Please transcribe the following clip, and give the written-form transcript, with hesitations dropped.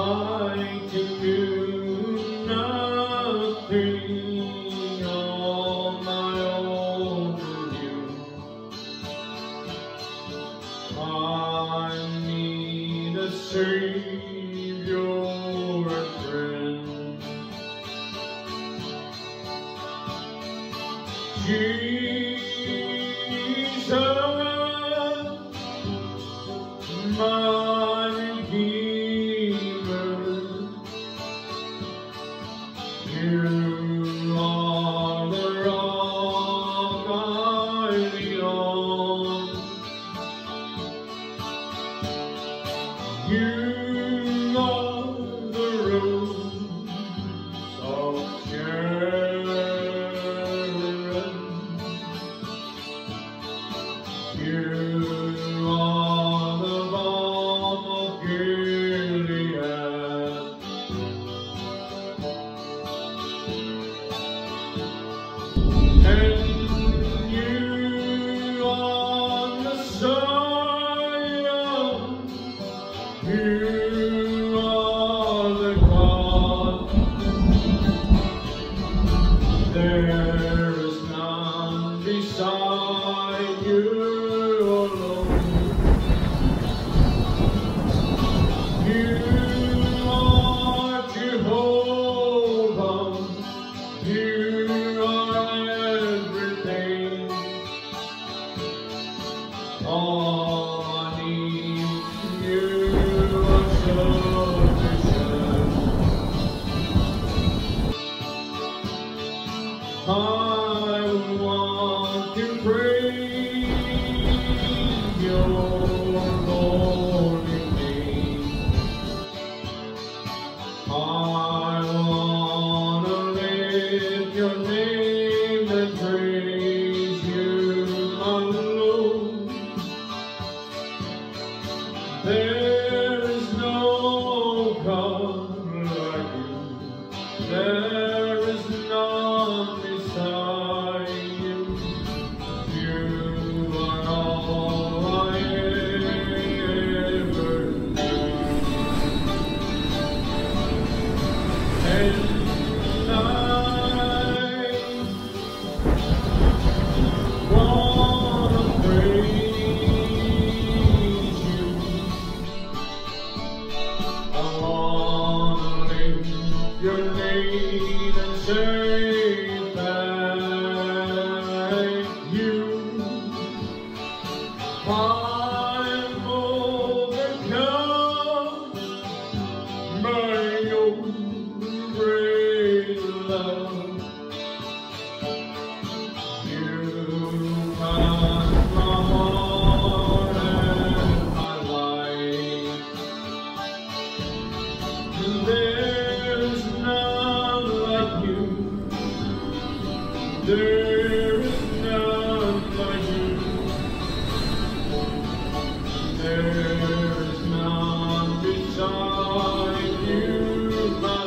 I can do nothing on my own with you. I need a Savior, a friend. Jesus, my You are the rock I lean on. You are the rose of Sharon. You are the balm of Gilead. And you are Messiah, you are the God, there is none beside you alone. You are Jehovah, you are all I need from you, I'm so I want to praise your holy name. I want to lift your name and praise you, my Lord. There is no God like you. There is none beside you. You are all I ever need. And I wanna praise. Your name and say thank you. I'm overcome by your great love. You are my heart and my life. There is none like you. There is none beside you.